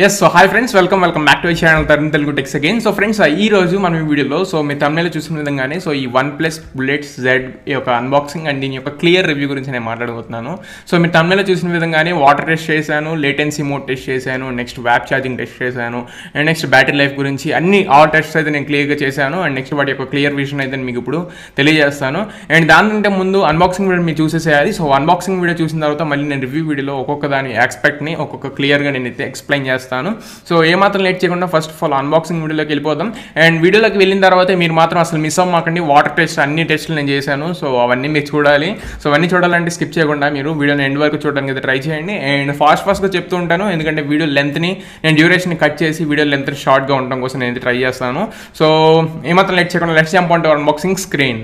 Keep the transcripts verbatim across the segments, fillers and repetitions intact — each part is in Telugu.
Yes, so hi friends, welcome, welcome back to our channel Tharun Telugu Tech again. So friends, I ee roju manam video lo so me thumbnail chusina vidhangane so ee OnePlus Bullets Z yokka unboxing and in yokka clear review gurinchi nenu maatladukotunnanu. So me thumbnail chusina vidhangane water test chesanu, latency mode test chesanu, next web charging test chesanu and next battery life gurinchi anni all tests aithe nenu clear ga chesanu and next vaadi yokka clear vision aithe meeku ippudu teliyajestanu and danante mundu unboxing video mee chuseseyali. So unboxing video chusin tarvata malli nenu review video lo okokka dani aspect ni okokka clear ga nenu explain chestu. So ఏ మాత్రం లేట్ చేయకుండా ఫస్ట్ ఆఫ్ ఆల్ అన్బాక్సింగ్ వీడియోలోకి వెళ్ళిపోదాం. అండ్ వీడియోలోకి వెళ్ళిన తర్వాత మీరు మాత్రం అసలు మిస్ అవ్వకండి. వాటర్ టెస్ట్ అన్ని టెస్ట్లు నేను చేశాను, సో అవన్నీ మీరు చూడాలి. సో అవన్నీ చూడాలంటే స్కిప్ చేయకుండా మీరు వీడియోని ఎండ్ వరకు చూడడానికి అయితే ట్రై చేయండి. అండ్ ఫాస్ట్ ఫాస్ట్గా చెప్తూ ఉంటాను, ఎందుకంటే వీడియో లెంత్ని నేను డ్యూరేషన్ కట్ చేసి వీడియో లెంత్ షార్ట్గా ఉండడం కోసం నేను ట్రై చేస్తాను. సో ఏమాత్రం లేట్ చేయకుండా let's jump on to unboxing screen.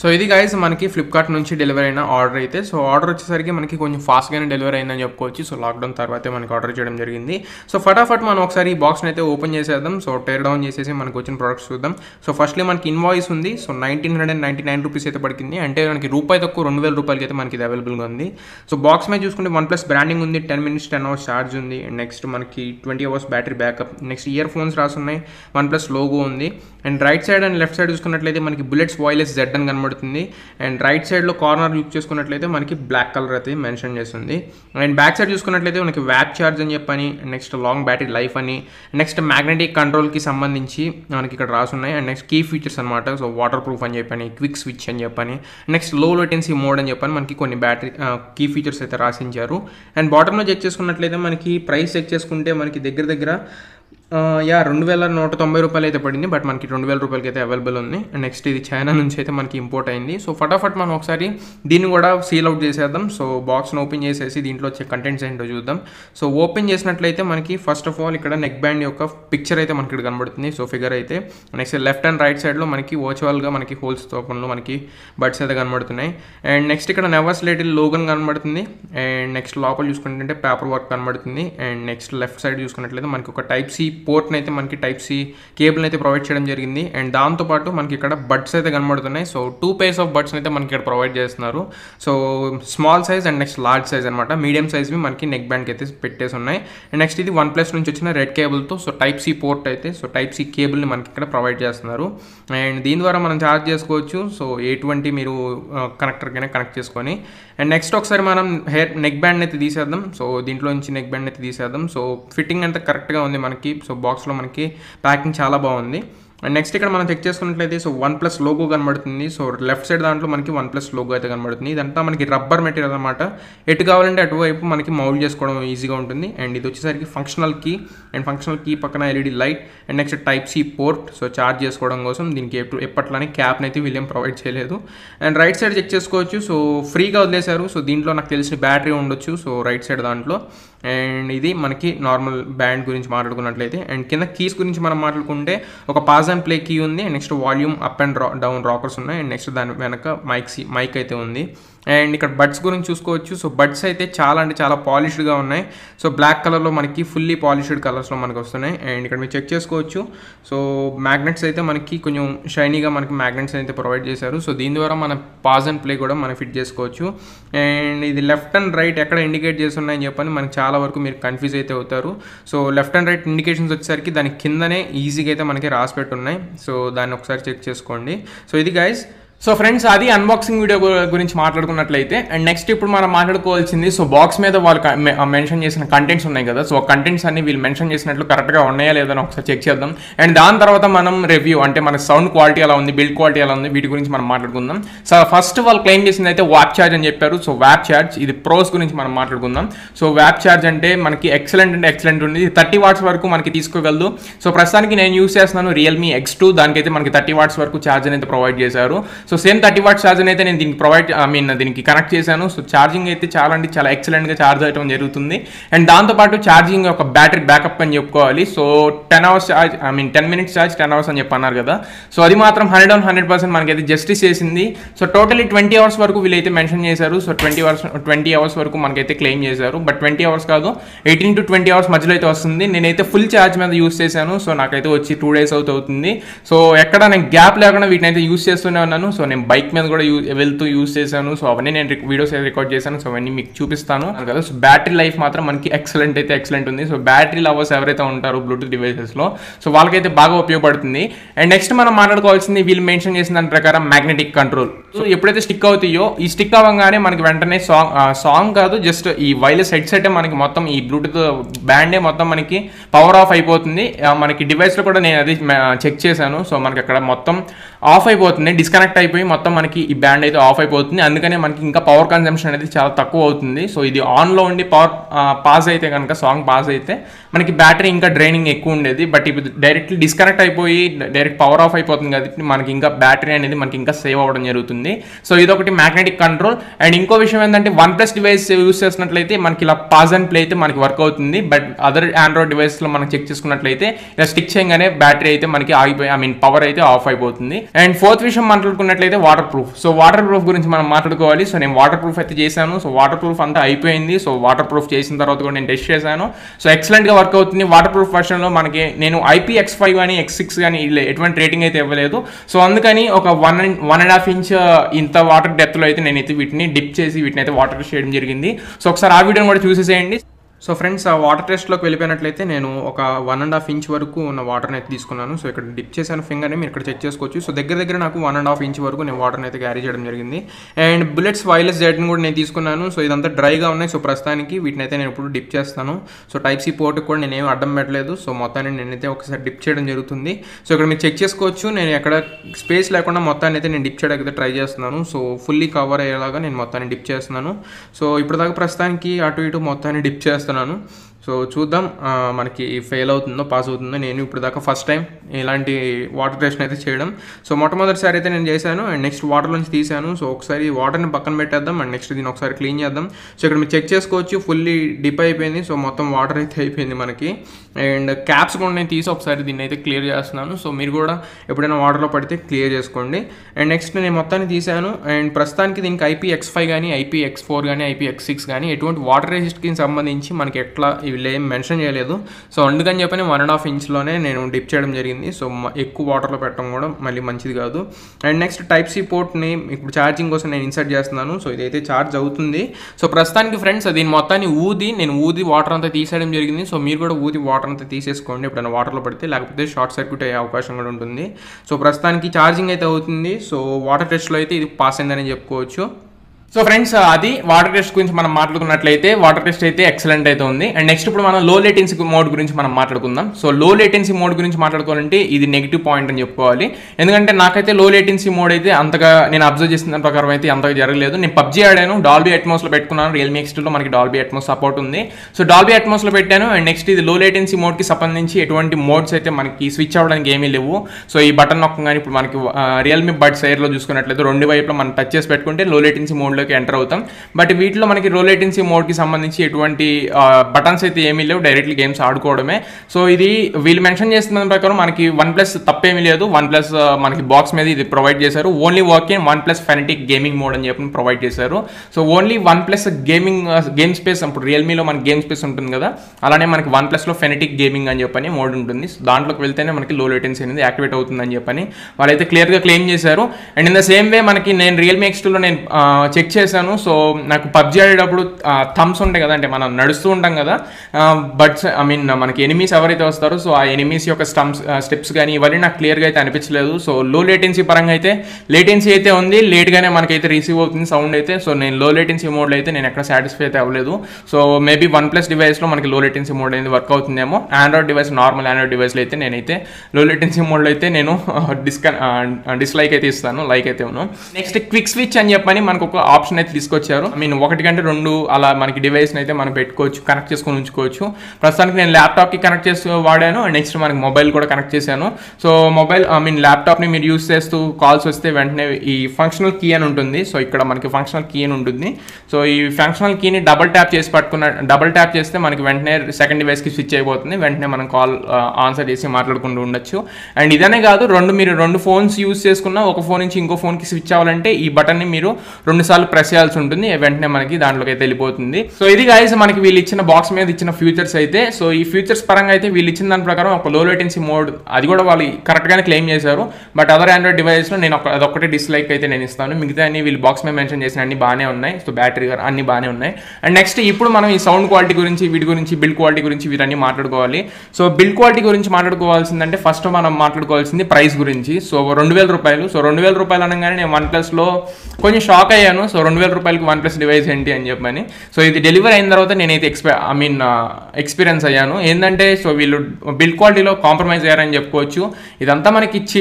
So ఇది గైస్ మనకి ఫ్లిప్కార్ట్ నుంచి డెలివరీ అయిన ఆర్డర్. అయితే సో ఆర్డర్ వచ్చేసరికి మనకి కొంచెం ఫాస్ట్గానే డెలివరీ అయిందని చెప్పుకోవచ్చు. సో లాక్డౌన్ తర్వాతే మనకి ఆర్డర్ చేయడం జరిగింది. సో ఫటాఫట్ మనం ఒకసారి ఈ బాక్స్ని అయితే ఓపెన్ చేసేద్దాం. సో టేర్ డౌన్ చేసేసి మనకు వచ్చిన ప్రోడక్ట్స్ చూద్దాం. సో ఫస్ట్లీ మనకి ఇన్వాయిస్ ఉంది. So nineteen hundred and ninety nine rupees అయితే పడికింది, అంటే మనకి రూపాయి తక్కువ రెండు వేల రూపాయలకి అయితే మనకి ఇది అవైలబుల్గా ఉంది. సో బాక్స్ మీద చూసుకుంటే వన్ ప్లస్ బ్రాండింగ్ ఉంది, ten minutes ten hours charge ఉంది, అండ్ నెక్స్ట్ మనకి twenty hours battery backup, next earphones రాసున్నాయి, వన్ ప్లస్ లోగో ఉంది. And right side and left side చూసుకున్నట్లయితే మనకి బుల్లెట్స్ బాయిలెస్ జెడ్ అని కనబడుతుంది. అండ్ రైట్ సైడ్ లో కార్నర్ లుక్ చేసుకున్నట్లయితే మనకి బ్లాక్ కలర్ అయితే మెన్షన్ చేస్తుంది. అండ్ బ్యాక్ సైడ్ చూసుకున్నట్లయితే మనకి వ్యాప్ చార్జ్ అని చెప్పని, నెక్స్ట్ లాంగ్ బ్యాటరీ లైఫ్ అని, నెక్స్ట్ మ్యాగ్నెటిక్ కంట్రోల్ కి సంబంధించి మనకి ఇక్కడ రాసున్నాయి. అండ్ నెక్స్ట్ కీ ఫీచర్స్ అనమాట. సో వాటర్ ప్రూఫ్ అని చెప్పని, క్విక్ స్విచ్ అని చెప్పని, నెక్స్ట్ లో లేటెన్సీ మోడ్ అని చెప్పని మనకి కొన్ని బ్యాటరీ కీ ఫీచర్స్ అయితే రాసించారు. అండ్ బాటమ్ లో చెక్ చేసుకున్నట్లయితే మనకి ప్రైస్ చెక్ చేసుకుంటే మనకి దగ్గర దగ్గర యా రెండు వేల నూట తొంభై రూపాయలు అయితే పడింది, బట్ మనకి రెండు వేల రూపాయలకి అయితే అవైలబుల్ ఉంది. అండ్ నెక్స్ట్ ఇది చైనా నుంచి అయితే మనకి ఇంపోర్ట్ అయింది. సో ఫటాఫట్ మనం ఒకసారి దీన్ని కూడా సీల్ అవుట్ చేసేద్దాం. సో బాక్స్ను ఓపెన్ చేసేసి దీంట్లో వచ్చే కంటెంట్స్ ఏంటో చూద్దాం. సో ఓపెన్ చేసినట్లయితే మనకి ఫస్ట్ ఆఫ్ ఆల్ ఇక్కడ నెక్ బ్యాండ్ యొక్క పిక్చర్ అయితే మనకి ఇక్కడ కనబడుతుంది. సో ఫిగర్ అయితే నెక్స్ట్ లెఫ్ట్ అండ్ రైట్ సైడ్లో మనకి వర్చువల్గా మనకి హోల్స్ తోపంలో మనకి బడ్స్ అయితే కనబడుతున్నాయి. అండ్ నెక్స్ట్ ఇక్కడ నెవర్స్ లేటిల్ లోగన్ కనబడుతుంది. అండ్ నెక్స్ట్ లోపల చూసుకుంటే పేపర్ వర్క్ కనబడుతుంది. అండ్ నెక్స్ట్ లెఫ్ట్ సైడ్ చూసుకున్నట్లయితే మనకి ఒక టైప్ సి పోర్ట్ని అయితే మనకి టైప్ సి కేబుల్ని అయితే ప్రొవైడ్ చేయడం జరిగింది. అండ్ దాంతోపాటు మనకి ఇక్కడ బడ్స్ అయితే కనబడుతున్నాయి. సో టూ పేర్స్ ఆఫ్ బడ్స్ని అయితే మనకి ఇక్కడ ప్రొవైడ్ చేస్తున్నారు. So small size and next large size అనమాట. మీడియం సైజ్వి మనకి నెక్ బ్యాండ్కి అయితే పెట్టేసి ఉన్నాయి. అండ్ నెక్స్ట్ ఇది వన్ ప్లస్ నుంచి వచ్చిన రెడ్ కేబుల్తో సో టైప్ సి పోర్ట్ అయితే సో టైప్ సి కేబుల్ని మనకి ఇక్కడ ప్రొవైడ్ చేస్తున్నారు. అండ్ దీని ద్వారా మనం ఛార్జ్ చేసుకోవచ్చు. సో ఎటువంటి మీరు కనెక్టర్కైనా కనెక్ట్ చేసుకొని. అండ్ నెక్స్ట్ ఒకసారి మనం హెయిర్ నెక్ బ్యాండ్ అయితే తీసేద్దాం. సో దీంట్లో నుంచి నెక్ బ్యాండ్ అయితే తీసేద్దాం. సో ఫిట్టింగ్ అంతా కరెక్ట్గా ఉంది మనకి. సో బాక్స్లో మనకి ప్యాకింగ్ చాలా బాగుంది. అండ్ నెక్స్ట్ ఇక్కడ మనం చెక్ చేసుకున్నట్లయితే సో వన్ ప్లస్ లోగో కనబడుతుంది. సో లెఫ్ట్ సైడ్ దాంట్లో మనకి వన్ ప్లస్ లోగో అయితే కనబడుతుంది. ఇదంతా మనకి రబ్బర్ మెటీరియల్ అనమాట. ఎటు కావాలంటే అటువైపు మనకి మౌల్డ్ చేసుకోవడం ఈజీగా ఉంటుంది. అండ్ ఇది వచ్చేసరికి functional key, and functional key పక్కన LED light, and next type C port. So charge చేసుకోవడం కోసం దీనికి ఎప్పుడు ఎప్పట్లానే క్యాప్ని అయితే వీళ్ళేం ప్రొవైడ్ చేయలేదు. అండ్ రైట్ సైడ్ చెక్ చేసుకోవచ్చు. సో ఫ్రీగా వదిలేశారు. సో దీంట్లో నాకు తెలిసిన బ్యాటరీ ఉండొచ్చు. సో రైట్ సైడ్ దాంట్లో అండ్ ఇది మనకి నార్మల్ బ్యాండ్ గురించి మాట్లాడుకున్నట్లయితే. అండ్ కింద కీస్ గురించి మనం మాట్లాడుకుంటే ఒక పాజ్ అండ్ ప్లే కీ ఉంది. Next volume up and down rockers ఉన్నాయి. అండ్ నెక్స్ట్ దాని వెనక మైక్ మైక్ అయితే ఉంది. అండ్ ఇక్కడ బడ్స్ గురించి చూసుకోవచ్చు. సో బడ్స్ అయితే చాలా అంటే చాలా పాలిష్డ్గా ఉన్నాయి. సో బ్లాక్ కలర్లో మనకి ఫుల్లీ పాలిష్డ్ కలర్స్లో మనకు వస్తున్నాయి. అండ్ ఇక్కడ మీరు చెక్ చేసుకోవచ్చు. సో మ్యాగ్నెట్స్ అయితే మనకి కొంచెం షైనీగా మనకి మ్యాగ్నెట్స్ అయితే ప్రొవైడ్ చేశారు. సో దీని ద్వారా మన పాజ్ అండ్ ప్లే కూడా మనం ఫిట్ చేసుకోవచ్చు. అండ్ ఇది లెఫ్ట్ అండ్ రైట్ ఎక్కడ ఇండికేట్ చేస్తున్నాయని చెప్పని మనకి చాలా వరకు మీరు కన్ఫ్యూజ్ అయితే అవుతారు. So left and right indications వచ్చేసరికి దాని కిందనే ఈజీగా అయితే మనకి రాసి పెట్టున్నాయి. సో దాన్ని ఒకసారి చెక్ చేసుకోండి. సో ఇది గైస్ సో ఫ్రెండ్స్ అది అన్బాక్సింగ్ వీడియో గురించి మాట్లాడుకున్నట్లయితే. అండ్ నెక్స్ట్ ఇప్పుడు మనం మాట్లాడుకోవాల్సింది సో బాక్స్ మీద వాళ్ళు మెన్షన్ చేసిన కంటెంట్స్ ఉన్నాయి కదా. సో కంటెంట్స్ అన్ని వీళ్ళు మెన్షన్ చేసినట్లు కరెక్ట్గా ఉన్నాయా లేదని ఒకసారి చెక్ చేద్దాం. అండ్ దాని తర్వాత మనం రివ్యూ అంటే మన సౌండ్ క్వాలిటీ ఎలా ఉంది, బిల్డ్ క్వాలిటీ ఎలా ఉంది, వీటి గురించి మనం మాట్లాడుకుందాం. సో ఫస్ట్ వాళ్ళు క్లెయిమ్ చేసింది అయితే వ్యాప్ చార్జ్ అని చెప్పారు. సో వ్యాప్ చార్జ్ ఇది ప్రోస్ గురించి మనం మాట్లాడుకుందాం. సో వ్యాప్ చార్జ్ అంటే మనకి ఎక్సలెంట్ అంటే ఎక్సలెంట్ ఉంది. థర్టీ వాట్స్ వరకు మనకి తీసుకోగలదు. సో ప్రస్తుతానికి నేను యూస్ చేస్తున్నాను రియల్మీ ఎక్స్ టూ. దానికైతే మనకి థర్టీ వాట్స్ వరకు ఛార్జ్ అయితే ప్రొవైడ్ చేశారు. So same thirty watt charger అయితే నేను దీనికి ప్రొవైడ్ ఐ మీన్ దీనికి కనెక్ట్ చేశాను. సో ఛార్జింగ్ అయితే చాలా అంటే చాలా ఎక్సలెంట్గా ఛార్జ్ అవ్వడం జరుగుతుంది. అండ్ దాంతోపాటు ఛార్జింగ్ ఒక బ్యాటరీ బ్యాకప్ అని చెప్పుకోవాలి. So ten hours charge I mean ten minutes charge ten hours అని చెప్పన్నారు కదా. సో అది మాత్రం హండ్రెడ్ ఆన్ హండ్రెడ్ పర్సెంట్ మనకైతే జస్టిస్ చేసింది. సో టోటలీ ట్వంటీ అవర్స్ వరకు వీళ్ళైతే మెన్షన్ చేశారు. So twenty hours twenty hours వరకు మనకైతే క్లెయిమ్ చేశారు. బట్ ట్వంటీ అవర్స్ కాదు, ఎయిటీన్ టు ట్వంటీ అవర్స్ మధ్యలో అయితే వస్తుంది. నేనైతే ఫుల్ ఛార్జ్ మీద యూస్ చేశాను. సో నాకైతే వచ్చి టూ డేస్ అవుతుంది. సో ఎక్కడ నేను గ్యాప్ లేకుండా వీటిని అయితే యూస్ చేస్తూనే ఉన్నాను. సో సో నేను బైక్ మీద కూడా వెళ్తూ యూజ్ చేశాను. సో అవన్నీ నేను వీడియోస్ రికార్డ్ చేశాను. సో అవన్నీ మీకు చూపిస్తాను కదా. సో బ్యాటరీ లైఫ్ మాత్రం మనకి ఎక్సలెంట్ అయితే ఎక్సలెంట్ ఉంది. సో బ్యాటరీ లవర్స్ ఎవరైతే ఉంటారో బ్లూటూత్ డివైసెస్లో సో వాళ్ళకైతే బాగా ఉపయోగపడుతుంది. అండ్ నెక్స్ట్ మనం మాట్లాడుకోవాల్సింది వీళ్ళు మెన్షన్ చేసిన దాని ప్రకారం మ్యాగ్నెటిక్ కంట్రోల్. సో ఎప్పుడైతే స్టిక్ అవుతాయో ఈ స్టిక్ అవ్వగానే మనకి వెంటనే సాంగ్ సాంగ్ కాదు జస్ట్ ఈ వైర్లెస్ హెడ్సెట్ మనకి మొత్తం ఈ బ్లూటూత్ బ్యాండే మొత్తం మనకి పవర్ ఆఫ్ అయిపోతుంది. మనకి డివైస్లో కూడా నేను అది చెక్ చేశాను. సో మనకి అక్కడ మొత్తం ఆఫ్ అయిపోతుంది, డిస్కనెక్ట్ అయిపోయి మొత్తం మనకి ఈ బ్యాండ్ అయితే ఆఫ్ అయిపోతుంది. అందుకనే మనకి ఇంకా పవర్ కన్సంప్షన్ అనేది చాలా తక్కువ అవుతుంది. సో ఇది ఆన్లో ఉండి పవర్ పాస్ అయితే కనుక సాంగ్ పాస్ అయితే మనకి బ్యాటరీ ఇంకా డ్రైనింగ్ ఎక్కువ ఉండేది. బట్ ఇప్పుడు డైరెక్ట్లీ డిస్కనెక్ట్ అయిపోయి డైరెక్ట్ పవర్ ఆఫ్ అయిపోతుంది కాబట్టి మనకి ఇంకా బ్యాటరీ అనేది మనకి ఇంకా సేవ్ అవ్వడం జరుగుతుంది. సో ఇదొకటి మ్యాగ్నెటిక్ కంట్రోల్. అండ్ ఇంకో విషయం ఏంటంటే వన్ ప్లస్ డివైస్ యూస్ చేసినట్లయితే మనకి ఇలా పాజ్ అండ్ ప్లే అయితే మనకి వర్క్ అవుతుంది. బట్ అదర్ ఆండ్రాయిడ్ డివైస్లో మనం చెక్ చేసుకున్నట్లయితే ఇలా స్టిక్ చేయగానే బ్యాటరీ అయితే మనకి ఆగిపోయి ఐ మీన్ పవర్ అయితే ఆఫ్ అయిపోతుంది. అండ్ ఫోర్త్ విషయం మాట్లాడుకున్నట్లయితే water proof. So water proof గురించి మనం మాట్లాడుకోవాలి. సో నేను వాటర్ ప్రూఫ్ అయితే చేశాను. సో వాటర్ ప్రూఫ్ అంతా అయిపోయింది. సో వాటర్ ప్రూఫ్ చేసిన తర్వాత కూడా నేను టెస్ట్ చేశాను. సో ఎక్సలెంట్గా వర్క్ అవుతుంది. వాటర్ ప్రూఫ్ వర్షన్లో మనకి నేను ఐపీఎక్స్ ఫైవ్ కానీ ఎక్స్ సిక్స్ కానీ ఎటువంటి రేటింగ్ అయితే ఇవ్వలేదు. సో అందుకని ఒక one and one and half inch ఇంత వాటర్ డెప్త్లో అయితే నేనైతే వీటిని డిప్ చేసి వీటిని అయితే వాటర్ చేయడం జరిగింది. సో ఒకసారి ఆ వీడియోని కూడా చూసేసేయండి. సో ఫ్రెండ్స్ ఆ వాటర్ టెస్ట్లోకి వెళ్ళిపోయినట్లయితే నేను ఒక వన్ అండ్ హాఫ్ ఇంచ్ వరకు ఉన్న వాటర్ని అయితే తీసుకున్నాను. సో ఇక్కడ డిప్ చేశాను ఫింగర్ని, మీరు ఇక్కడ చెక్ చేసుకోవచ్చు. సో దగ్గర దగ్గర నాకు వన్ అండ్ హాఫ్ ఇంచ్ వరకు నేను వాటర్ని అయితే క్యారీ చేయడం జరిగింది. అండ్ బుల్లెట్స్ వైర్లెస్ జెట్ని కూడా నేను తీసుకున్నాను. సో ఇదంతా డ్రైగా ఉన్నాయి. సో ప్రస్తుతానికి వీటిని అయితే నేను ఇప్పుడు డిప్ చేస్తాను. సో టైప్ సి పోర్ట్కి కూడా నేనేం అడ్డం పెట్టలేదు. సో మొత్తాన్ని నేనైతే ఒకసారి డిప్ చేయడం జరుగుతుంది. సో ఇక్కడ మీరు చెక్ చేసుకోవచ్చు, నేను ఎక్కడ స్పేస్ లేకుండా మొత్తాన్ని అయితే నేను డిప్ చేయడానికి ట్రై చేస్తున్నాను. సో ఫుల్లీ కవర్ అయ్యేలాగా నేను మొత్తాన్ని డిప్ చేస్తున్నాను. సో ఇప్పటిదాకా ప్రస్తుతానికి అటు ఇటు మొత్తాన్ని డిప్ చేస్తాను. సో చూద్దాం మనకి ఫెయిల్ అవుతుందో పాస్ అవుతుందో. నేను ఇప్పుడు దాకా ఫస్ట్ టైం ఇలాంటి వాటర్ టెస్ట్ అయితే చేయడం. సో మొట్టమొదటిసారి అయితే నేను చేశాను. అండ్ నెక్స్ట్ వాటర్ నుంచి తీశాను. సో ఒకసారి వాటర్ని పక్కన పెట్టేద్దాం. అండ్ నెక్స్ట్ దీన్ని ఒకసారి క్లీన్ చేద్దాం. సో ఇక్కడ మీరు చెక్ చేసుకోవచ్చు ఫుల్లీ డిప్ అయిపోయింది. సో మొత్తం వాటర్ అయితే అయిపోయింది మనకి. అండ్ క్యాప్స్ కూడా నేను తీసి ఒకసారి దీన్ని అయితే క్లియర్ చేస్తున్నాను. సో మీరు కూడా ఎప్పుడైనా వాటర్లో పడితే క్లియర్ చేసుకోండి. అండ్ నెక్స్ట్ నేను మొత్తాన్ని తీశాను. అండ్ ప్రస్తుతానికి దీనికి ఐపీఎక్స్ ఫైవ్ కానీ ఐపీఎక్స్ ఫోర్ కానీ ఐపీఎక్స్ సిక్స్ కానీ ఎటువంటి వాటర్ రెసిస్ట్కి సంబంధించి మనకి ఎట్లా వీళ్ళు ఏం మెన్షన్ చేయలేదు. సో అందుకని చెప్పని వన్ అండ్ హాఫ్ ఇంచ్లోనే నేను డిప్ చేయడం జరిగింది. సో ఎక్కువ వాటర్లో పెట్టడం కూడా మళ్ళీ మంచిది కాదు. అండ్ నెక్స్ట్ టైప్ సి పోర్ట్ని ఇప్పుడు ఛార్జింగ్ కోసం నేను ఇన్సర్ట్ చేస్తున్నాను. సో ఇదైతే ఛార్జ్ అవుతుంది. సో ప్రస్తుతానికి ఫ్రెండ్స్ దీని మొత్తాన్ని ఊది నేను ఊది వాటర్ అంతా తీసేయడం జరిగింది. సో మీరు కూడా ఊది వాటర్ అంతా తీసేసుకోండి ఎప్పుడైనా వాటర్లో పడితే, లేకపోతే షార్ట్ సర్క్యూట్ అయ్యే అవకాశం కూడా ఉంటుంది. సో ప్రస్తుతానికి ఛార్జింగ్ అయితే అవుతుంది. సో వాటర్ టెస్ట్లో అయితే ఇది పాస్ అయిందని చెప్పుకోవచ్చు. సో ఫ్రెండ్స్ అది వాటర్ టెస్ట్ గురించి మనం మాట్లాడుకున్నట్లయితే వాటర్ టెస్ట్ అయితే ఎక్సలెంట్ అయితే ఉంది. అండ్ నెక్స్ట్ ఇప్పుడు మనం లో లేటెన్సీ మోడ్ గురించి మనం మాట్లాడుకుందాం. సో లో లేటెన్సీ మోడ్ గురించి మాట్లాడుకోవాలంటే ఇది నెగిటివ్ పాయింట్ అని చెప్పుకోవాలి. ఎందుకంటే నాకైతే లో లేటెన్సీ మోడ్ అయితే అంతగా నేను అబ్జర్వ్ చేసిన ప్రకారం అయితే అంతగా జరగలేదు. నేను పబ్జీ ఆడాను, డాల్బీ అట్మాస్లో పెట్టుకున్నాను. రియల్మీ ఎక్స్లో మనకి డాల్బీ అట్మాస్ సపోర్ట్ ఉంది. సో డాల్బీ అట్మాస్లో పెట్టాను. అండ్ నెక్స్ట్ ఇది లో లేటెన్సీ మోడ్కి సంబంధించి ఎటువంటి మోడ్స్ అయితే మనకి స్విచ్ అవ్వడానికి ఏమీ లేవు. సో ఈ బటన్ నొక్కగానే ఇప్పుడు మనకి రియల్మీ బడ్స్ ఎయిర్లో చూసుకున్నట్లయితే రెండు వైపులో మనం టచ్ చేసి పెట్టుకుంటే లో లేటెన్సీ మోడ్లో ఎంటర్ అవుతాం. బట్ వీటిలో మనకి లో లేటెన్సీ మోడ్ కి సంబంధించి ఎటువంటి బటన్స్ అయితే ఏమీ లేవు, డైరెక్ట్లీ గేమ్స్ ఆడుకోవడమే. సో ఇది వీళ్ళు మెన్షన్ చేస్తున్న ప్రకారం మనకి వన్ ప్లస్ తప్పేమీ లేదు. వన్ ప్లస్ మనకి బాక్స్ మీద ఇది ప్రొవైడ్ చేశారు. Only work in one plus fanatic gaming mode అని చెప్పి ప్రొవైడ్ చేశారు. So only one plus gaming game space, ఇప్పుడు రియల్మీలో మనకి గేమ్ స్పేస్ ఉంటుంది కదా, అలానే మనకి వన్ ప్లస్లో ఫెనటిక్ గేమింగ్ అని చెప్పని మోడ్ ఉంటుంది. సో దాంట్లోకి వెళ్తేనే మనకి లో లేటెన్సీ అనేది యాక్టివేట్ అవుతుందని చెప్పని వాళ్ళైతే క్లియర్గా క్లెయిమ్ చేశారు. And in the same way మనకి నేను రియల్మీ ఎక్స్లో నేను చెక్ చేశాను. సో నాకు పబ్జీ ఆడేటప్పుడు థమ్స్ ఉంటాయి కదా, అంటే మనం నడుస్తూ ఉంటాం కదా, బట్ ఐ మీన్ మనకి ఎనిమీస్ ఎవరైతే వస్తారో సో ఆ ఎనిమీస్ యొక్క స్టంప్స్ స్టెప్స్ కానీ ఇవన్నీ నాకు క్లియర్గా అయితే అనిపించలేదు. సో లో లేటెన్సీ పరంగా అయితే లేటెన్సీ అయితే ఉంది, లేట్గానే మనకైతే రిసీవ్ అవుతుంది సౌండ్ అయితే. సో నేను లో లేటెన్సీ మోడ్లో అయితే నేను ఎక్కడ సాటిస్ఫై అయితే అవ్వలేదు. సో మేబీ వన్ ప్లస్ డివైస్లో మనకి లో లేటెన్సీ మోడ్ అనేది వర్క్ అవుతుందేమో. ఆండ్రాయిడ్ డివైస్ నార్మల్ ఆండ్రాయిడ్ డివైస్లో అయితే నేనైతే లో లేటెన్సీ మోడ్లో అయితే నేను డిస్కన్ డిస్లైక్ అయితే ఇస్తాను, లైక్ అయితే ఉన్నాను. నెక్స్ట్ క్విక్ స్విచ్ అని చెప్పని మనకు ఒక ఆప్షన్ అయితే తీసుకొచ్చారు. ఐ మీన్ ఒకటి కంటే రెండు అలా మనకి డివైస్ని అయితే మనం పెట్టుకోవచ్చు, కనెక్ట్ చేసుకొని ఉంచుకోవచ్చు. ప్రస్తుతానికి నేను ల్యాప్టాప్కి కనెక్ట్ చేసి వాడాను. అండ్ నెక్స్ట్ మనకి మొబైల్ కూడా కనెక్ట్ చేశాను. సో మొబైల్ ఐ మీన్ ల్యాప్టాప్ని మీరు యూస్ చేస్తూ కాల్స్ వస్తే వెంటనే ఈ ఫంక్షనల్ కీ అని ఉంటుంది. సో ఇక్కడ మనకి ఫంక్షనల్ కీ అని ఉంటుంది. సో ఈ ఫంక్షనల్ కీని డబల్ ట్యాప్ చేసి పట్టుకున్న డబల్ ట్యాప్ చేస్తే మనకి వెంటనే సెకండ్ డివైస్కి స్విచ్ అయిపోతుంది. వెంటనే మనం కాల్ ఆన్సర్ చేసి మాట్లాడుకుంటూ ఉండొచ్చు. అండ్ ఇదనే కాదు, రెండు మీరు రెండు ఫోన్స్ యూస్ చేసుకున్న ఒక ఫోన్ నుంచి ఇంకో ఫోన్కి స్విచ్ అవ్వాలంటే ఈ బటన్ని మీరు రెండుసార్లు press చేయాల్సి ఉంటుంది వెంటనే మనకి దాంట్లోకి అయితే వెళ్ళిపోతుంది సో ఇది గైస్ మనకి వీళ్ళు ఇచ్చిన బాక్స్ మీద ఇచ్చిన ఫీచర్స్ అయితే సో ఈ ఫీచర్స్ పరంగా అయితే వీళ్ళు ఇచ్చిన దాని ప్రకారం ఒక లో లేటెన్సీ మోడ్ అది కూడా వాళ్ళు కరెక్ట్ గానే క్లెయిమ్ చేశారు బట్ అదర్ ఆండ్రాయిడ్ డివైస్ లో నేను అదొక్కటి డిస్లైక్ అయితే నేను ఇస్తాను మిగతా అన్ని వీళ్ళు బాక్స్ మీద మెన్షన్ చేసిన అన్ని బాగానే ఉన్నాయి సో బ్యాటరీ అన్ని బాగానే ఉన్నాయి అండ్ నెక్స్ట్ ఇప్పుడు మనం ఈ సౌండ్ క్వాలిటీ గురించి వీటి గురించి బిల్డ్ క్వాలిటీ గురించి వీరన్నీ మాట్లాడుకోవాలి సో బిల్డ్ క్వాలిటీ గురించి మాట్లాడుకోవాల్సిందంటే ఫస్ట్ మనం మాట్లాడుకోవాల్సింది ప్రైస్ గురించి సో రెండు వేల రూపాయలు సో రెండు వేల రూపాయలు అనగానే నేను వన్ ప్లస్లో కొంచెం షాక్ అయ్యాను సో రెండు వేల రూపాయలకి వన్ ప్లస్ డివైస్ ఏంటి అని చెప్పని సో ఇది డెలివరీ అయిన తర్వాత నేనైతే ఎక్స్పీ ఐ మీన్ ఎక్స్పీరియన్స్ అయ్యాను ఏంటంటే సో వీళ్ళు బిల్డ్ క్వాలిటీలో కాంప్రమైజ్ అయ్యారని చెప్పుకోవచ్చు ఇదంతా మనకి ఇచ్చి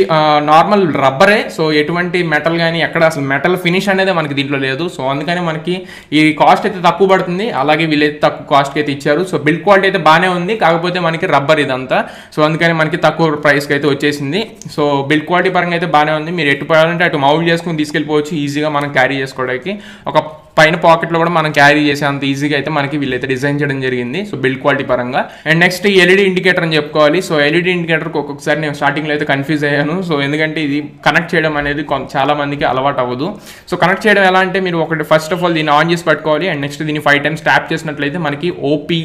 నార్మల్ రబ్బరే సో ఎటువంటి మెటల్ కానీ ఎక్కడ అసలు మెటల్ ఫినిష్ అనేది మనకి దీంట్లో లేదు సో అందుకనే మనకి ఈ కాస్ట్ అయితే తక్కువ పడుతుంది అలాగే వీళ్ళైతే తక్కువ కాస్ట్కి అయితే ఇచ్చారు సో బిల్డ్ క్వాలిటీ అయితే బాగానే ఉంది కాకపోతే మనకి రబ్బర్ ఇదంతా సో అందుకని మనకి తక్కువ ప్రైస్కి అయితే వచ్చేసింది సో బిల్డ్ క్వాలిటీ పరంగా అయితే బాగానే ఉంది మీరు ఎటు పోవాలంటే అటు మౌల్డ్ చేసుకుని తీసుకెళ్ళిపోవచ్చు ఈజీగా మనం క్యారీ చేసుకోవడానికి ఒక పైన పాకెట్లో కూడా మనం క్యారీ చేసే అంత ఈజీగా అయితే మనకి వీళ్ళైతే డిజైన్ చేయడం జరిగింది సో బిల్డ్ క్వాలిటీ పరంగా అండ్ నెక్స్ట్ ఎల్ఈడి ఇండికేటర్ అని చెప్పుకోవాలి సో ఎల్ఈడి ఇండికేటర్కి ఒక్కొక్కసారి నేను స్టార్టింగ్లో అయితే కన్ఫ్యూజ్ అయ్యాను సో ఎందుకంటే ఇది కనెక్ట్ చేయడం అనేది చాలా మందికి అలవాటు అవ్వదు సో కనెక్ట్ చేయడం ఎలా అంటే మీరు ఒకటి ఫస్ట్ ఆఫ్ ఆల్ దీన్ని ఆన్ చేసి పెట్టుకోవాలి అండ్ నెక్స్ట్ దీన్ని ఫైవ్ టైమ్స్ ట్యాప్ చేసినట్లయితే మనకి ఓపీ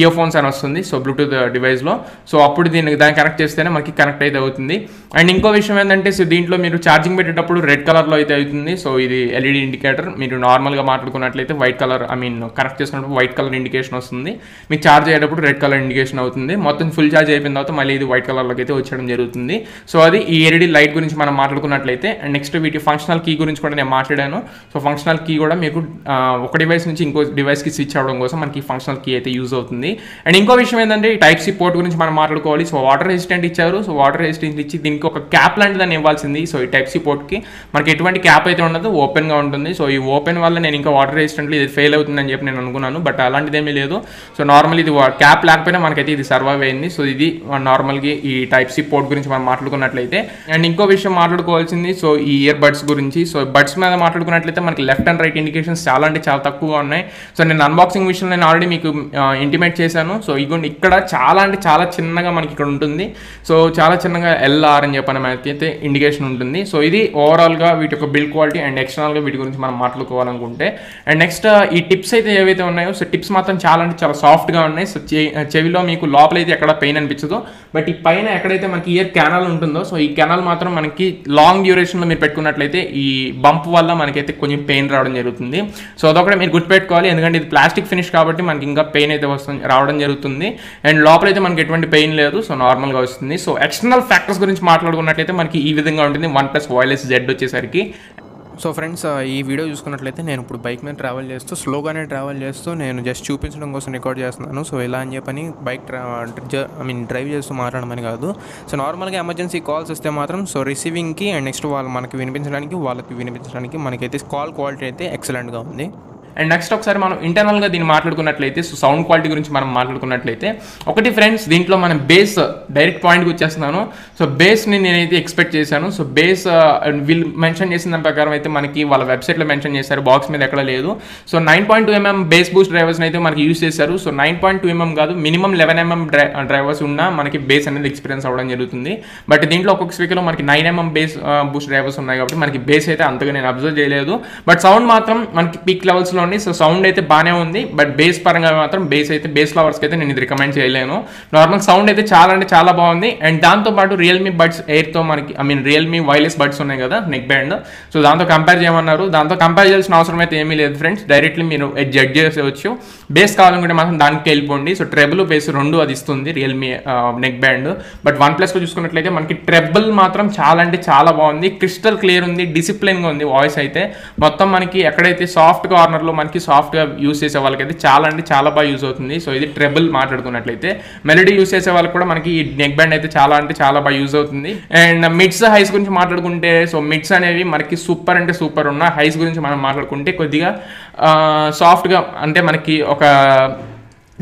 ఇయర్ ఫోన్స్ అని వస్తుంది సో బ్లూటూత్ డివైస్లో సో అప్పుడు దీనికి దాన్ని కనెక్ట్ చేస్తేనే మనకి కనెక్ట్ అయితే అవుతుంది అండ్ ఇంకో విషయం ఏంటంటే సో దీంట్లో మీరు ఛార్జింగ్ పెట్టేటప్పుడు రెడ్ కలర్లో అయితే అవుతుంది సో ఇది ఎల్ఈడి ఇండికేటర్ మీరు నార్మల్గా మాట్లాడుకున్నట్లయితే white colour I mean connect చేసినప్పుడు వైట్ కలర్ ఇండికేషన్ వస్తుంది మీకు ఛార్జ్ అయ్యేటప్పుడు రెడ్ కలర్ ఇండికేషన్ అవుతుంది మొత్తం ఫుల్ ఛార్జ్ అయిపోయిన తర్వాత మళ్ళీ ఇది వైట్ కలర్లోకి అయితే వచ్చడం జరుగుతుంది సో అది ఈ ఎల్ఈడి లైట్ గురించి మనం మాట్లాడుకున్నట్లయితే అండ్ నెక్స్ట్ వీటి ఫంక్షనల్ కీ గురించి కూడా నేను మాట్లాడాను సో ఫంక్షనల్ కీ కూడా మీకు ఒక డివైస్ నుంచి ఇంకో డివైస్కి స్విచ్ అవ్వడం కోసం మనకి ఫంక్షనల్ కీ అయితే యూజ్ అవుతుంది అండ్ ఇంకో విషయం ఏంటంటే ఈ టైప్ సి పోర్ట్ గురించి మనం మాట్లాడుకోవాలి సో వాటర్ రెసిస్టెంట్ ఇచ్చారు సో వాటర్ రెసిస్టెంట్ ఇచ్చి దీనికి ఒక క్యాప్ లాంటి దాన్ని ఇవ్వాల్సింది సో ఈ టైప్ సి పోర్ట్కి మనకి ఎటువంటి క్యాప్ అయితే ఉండదు ఓపెన్గా ఉంటుంది సో ఈ ఓపెన్ వల్ల నేను ఇంకా వాటర్ రెసిస్టెంట్లో ఇది ఫెయిల్ అవుతుందని చెప్పి నేను అనుకున్నాను బట్ అలాంటిదేమీ లేదు సో నార్మల్ ఇది క్యాప్ లేకపోయినా మనకైతే ఇది సర్వైవ్ అయింది సో ఇది నార్మల్గా ఈ టైప్ సి పోర్ట్ గురించి మనం మాట్లాడుకున్నట్లయితే అండ్ ఇంకో విషయం మాట్లాడుకోవాల్సింది సో ఈ ఇయర్ బడ్స్ గురించి సో బడ్స్ మీద మాట్లాడుకున్నట్లయితే మనకి లెఫ్ట్ అండ్ రైట్ ఇండికేషన్స్ చాలా అంటే చాలా తక్కువగా ఉన్నాయి సో నేను అన్బాక్సింగ్ విషయంలో నేను ఆల్రెడీ మీకు ఇంటిమేట్ చేశాను సో ఇగోండి ఇక్కడ చాలా అంటే చాలా చిన్నగా మనకి ఇక్కడ ఉంటుంది సో చాలా చిన్నగా ఎల్ఆర్ అని చెప్పని మనకైతే ఇండికేషన్ ఉంటుంది సో ఇది ఓవరాల్గా వీటి యొక్క బిల్డ్ క్వాలిటీ అండ్ ఎక్స్టర్నల్గా వీటి గురించి మనం మాట్లాడుకోవాలనుకుంటున్నాం అండ్ నెక్స్ట్ ఈ టిప్స్ అయితే ఏవైతే ఉన్నాయో సో టిప్స్ మాత్రం చాలా అంటే చాలా సాఫ్ట్గా ఉన్నాయి సో చెవిలో మీకు లోపలైతే ఎక్కడ పెయిన్ అనిపించదు బట్ ఈ పైన ఎక్కడైతే మనకి ఇయర్ కెనాల్ ఉంటుందో సో ఈ కెనాల్ మాత్రం మనకి లాంగ్ డ్యూరేషన్లో మీరు పెట్టుకున్నట్లయితే ఈ బంప్ వల్ల మనకైతే కొంచెం పెయిన్ రావడం జరుగుతుంది సో అదొకటి మీరు గుర్తుపెట్టుకోవాలి ఎందుకంటే ఇది ప్లాస్టిక్ ఫినిష్ కాబట్టి మనకి ఇంకా పెయిన్ అయితే వస్తుంది రావడం జరుగుతుంది అండ్ లోపలైతే మనకి ఎటువంటి పెయిన్ లేదు సో నార్మల్గా వస్తుంది సో ఎక్స్టర్నల్ ఫ్యాక్టర్స్ గురించి మాట్లాడుకున్నట్లయితే మనకి ఈ విధంగా ఉంటుంది వన్ ప్లస్ బుల్లెట్స్ జెడ్ వచ్చేసరికి సో ఫ్రెండ్స్ ఈ వీడియో చూసుకున్నట్లయితే నేను ఇప్పుడు బైక్ మీద ట్రావెల్ చేస్తూ స్లోగానే ట్రావెల్ చేస్తూ నేను జస్ట్ చూపించడం కోసం రికార్డ్ చేస్తున్నాను సో ఇలా అని చెప్పని బైక్ ట్రా ఐ మీన్ డ్రైవ్ చేస్తూ మాట్లాడమని కాదు సో నార్మల్గా ఎమర్జెన్సీ కాల్స్ వస్తే మాత్రం సో రిసీవింగ్కి అండ్ నెక్స్ట్ వాళ్ళు మనకి వినిపించడానికి వాళ్ళకి వినిపించడానికి మనకైతే కాల్ క్వాలిటీ అయితే ఎక్సలెంట్గా ఉంది అండ్ నెక్స్ట్ ఒకసారి మనం ఇంటర్నల్గా దీన్ని మాట్లాడుకున్నట్లయితే సో సౌండ్ క్వాలిటీ గురించి మనం మాట్లాడుకున్నట్లయితే ఒకటి ఫ్రెండ్స్ దీంట్లో మనం బేస్ డైరెక్ట్ పాయింట్కి వచ్చేస్తున్నాను సో బేస్ని నేనైతే ఎక్స్పెక్ట్ చేశాను సో బేస్ వీళ్ళు మెన్షన్ చేసిన దాని ప్రకారం అయితే మనకి వాళ్ళ వెబ్సైట్లో మెన్షన్ చేశారు బాక్స్ మీద ఎక్కడ లేదు so nine point two mm bass boost డ్రైవర్స్ని అయితే మనకి యూజ్ చేశారు so nine point two mm కాదు minimum eleven mm dry drivers ఉన్నా మనకి బేస్ అనేది ఎక్స్పీరియన్స్ అవ్వడం జరుగుతుంది బట్ దీంట్లో ఒక్కొక్క స్పీకర్లో మనకి nine mm bass boost drivers ఉన్నాయి కాబట్టి మనకి బేస్ అయితే అంతగా నేను అబ్జర్వ్ చేయలేదు బట్ సౌండ్ మాత్రం మనకి పీక్ లెవెల్స్లో సో సౌండ్ అయితే బాగానే ఉంది బట్ బేస్ పరంగా మాత్రం బేస్ అయితే బేస్ లవర్స్కి అయితే నేను ఇది రికమెండ్ చేయలేను నార్మల్ సౌండ్ అయితే చాలా అంటే చాలా బాగుంది అండ్ దాంతోపాటు రియల్మీ బడ్స్ ఎయిర్తో మనకి I mean Realme wireless buds ఉన్నాయి కదా నెక్ బ్యాండ్ సో దాంతో కంపేర్ చేయమన్నారు దాంతో కంపేర్ చేయాల్సిన అవసరం అయితే ఏమీ లేదు ఫ్రెండ్స్ డైరెక్ట్లీ మీరు జడ్జ్ చేసేవచ్చు బేస్ కావాలనుకుంటే మాత్రం దానికి వెళ్ళిపోండి సో ట్రెబుల్ బేస్ రెండు అది ఇస్తుంది Realme neck band but one ప్లస్లో చూసుకున్నట్లయితే మనకి ట్రెబుల్ మాత్రం చాలా అంటే చాలా బాగుంది క్రిస్టల్ క్లియర్ ఉంది డిసిప్లిన్గా ఉంది వాయిస్ అయితే మొత్తం మనకి ఎక్కడైతే సాఫ్ట్ కార్నర్లో మనకి సాఫ్ట్గా యూస్ చేసే వాళ్ళకైతే చాలా అంటే చాలా బాగా యూజ్ అవుతుంది సో ఇది ట్రెబుల్ మాట్లాడుకున్నట్లయితే మెలడీ యూస్ చేసే వాళ్ళకి కూడా మనకి ఈ నెక్ బ్యాండ్ అయితే చాలా అంటే చాలా బాగా యూజ్ అవుతుంది అండ్ మిడ్స్ హైస్ గురించి మాట్లాడుకుంటే సో మిడ్స్ అనేవి మనకి సూపర్ అంటే సూపర్ ఉన్న హైస్ గురించి మనం మాట్లాడుకుంటే కొద్దిగా సాఫ్ట్గా అంటే మనకి ఒక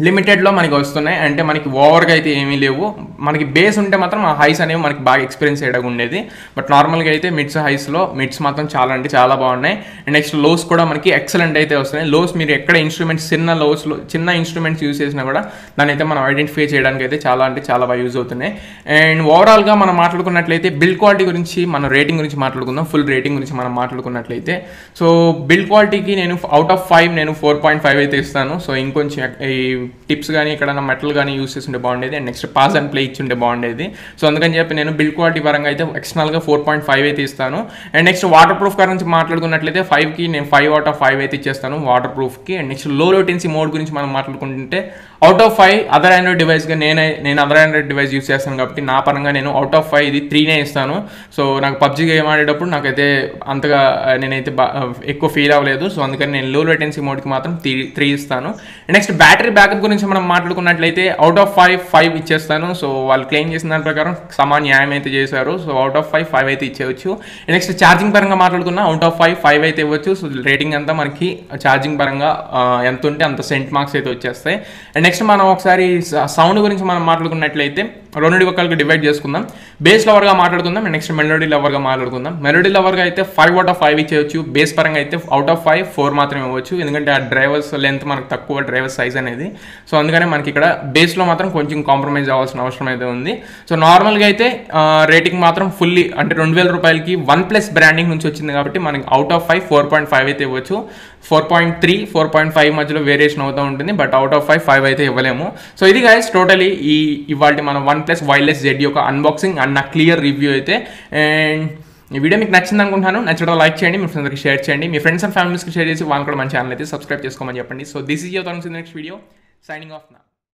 Limited lo maniki vastunayi ante maniki over ga aithe emi levu maniki base unte matram aa highs anevu maniki baaga experience ayedaga undedi but normal ga aithe mids highs lo mids matram chaala ante chaala baagunayi and next lows kuda maniki excellent aithe vastunayi lows meer ekkada instruments chinna lows lo chinna instruments use chesina kuda danni aithe manam identify cheyadaniki aithe chaala ante chaala ba use avutunayi and overall ga manam maatladukunnatlaithe build quality gurinchi manam rating gurinchi maatladukundam full rating gurinchi manam maatladukunnatlaithe so build quality ki nenu out of five nenu four point five aithe istanu so inkoncham ee tips గాని ఎక్కడైనా మెటల్ గాని యూస్ చేస్తుంటే బాగుండేది and next pause and play ఇచ్చుంటే బాగుండేది సో అందుకని చెప్పి నేను బిల్డ్ క్వాలిటీ పరంగా అయితే ఎక్స్టర్నల్ గా ఫోర్ పాయింట్ ఫైవ్ అయితే ఇస్తాను అండ్ నెక్స్ట్ వాటర్ ప్రూఫ్ గురించి మాట్లాడుకున్నట్లయితే ఫైవ్ కి నేను ఫైవ్ అవుట్ ఆఫ్ ఫైవ్ అయితే ఇచ్చేస్తాను వాటర్ ప్రూఫ్ కి and next low latency mode గురించి మనం మాట్లాడుకుంటుంటే out of five other Android device గా నేనే నేను అదర్ ఆండ్రాయిడ్ డివైస్ యూస్ చేస్తాను కాబట్టి నా పరంగా నేను అవుట్ ఆఫ్ ఫైవ్ ఇది త్రీనే ఇస్తాను సో నాకు పబ్జీ గేమ్ ఆడేటప్పుడు నాకైతే అంతగా నేనైతే ఎక్కువ ఫీల్ అవ్వలేదు సో అందుకని నేను లో లేటెన్సీ మోడ్ కి మాత్రం త్రీ త్రీ ఇస్తాను అండ్ నెక్స్ట్ బ్యాటరీ బ్యాకప్ గురించి మనం మాట్లాడుకున్నట్లయితే అవుట్ ఆఫ్ ఫైవ్ ఫైవ్ ఇచ్చేస్తాను సో వాళ్ళు క్లెయిమ్ చేసిన దాని ప్రకారం సమాన్ న్యాయం అయితే చేశారు so out of five five అయితే ఇచ్చేవచ్చు నెక్స్ట్ ఛార్జింగ్ పరంగా మాట్లాడుకున్నా అవుట్ ఆఫ్ ఫైవ్ ఫైవ్ అయితే ఇవ్వచ్చు సో రేటింగ్ అంతా మనకి ఛార్జింగ్ పరంగా ఎంత ఉంటే అంత సెంట్ మార్క్స్ అయితే వచ్చేస్తాయి అండ్ నెక్స్ట్ మనం ఒకసారి సౌండ్ గురించి మనం మాట్లాడుకున్నట్లయితే రెండు ఒకరికి డివైడ్ చేసుకుందాం బేస్ లవర్గా మాట్లాడుకుందాం అండ్ నెక్స్ట్ మెలోడీ లవర్గా మాట్లాడుకుందాం మెలోడీ లవర్గా అయితే ఫైవ్ అవుట్ ఆఫ్ ఫైవ్ ఇచ్చేయచ్చు బేస్ పరంగా అయితే అవుట్ ఆఫ్ ఫైవ్ ఫోర్ మాత్రమే ఇవ్వచ్చు ఎందుకంటే ఆ డ్రైవర్స్ లెంత్ మనకు తక్కువ డ్రైవర్ సైజ్ అనేది సో అందుకనే మనకి ఇక్కడ బేస్లో మాత్రం కొంచెం కాంప్రమైజ్ అవ్వాల్సిన అవసరం అయితే ఉంది సో నార్మల్గా అయితే రేటింగ్ మాత్రం ఫుల్లీ అంటే రెండు వేల రూపాయలకి వన్ ప్లస్ బ్రాండింగ్ నుంచి వచ్చింది కాబట్టి మనకి out of five four point five అయితే ఇవ్వచ్చు four point three four point five మధ్యలో వేరియేషన్ అవుతూ ఉంటుంది but out of five five అయితే ఇవ్వలేము సో ఇది గైస్ టోటలీ ఈ ఇవాళ మన వన్ ప్లస్ వైర్లెస్ జెడ్ యొక్క అన్బాక్సింగ్ అండ్ నా క్లియర్ రివ్యూ అయితే అండ్ ఈ వీడియో మీకు నచ్చింది అనుకుంటున్నాను నచ్చడం లైక్ చేయండి మీ ఫ్రెండ్స్కి షేర్ చేయండి మీ ఫ్రెండ్స్ అండ్ ఫ్యామిలీస్కి షేర్ చేసి వాళ్ళు కూడా మన ఛానల్ అయితే సబ్స్క్రైబ్ చేసుకోమని చెప్పండి so this is your thoughts in next video signing off నా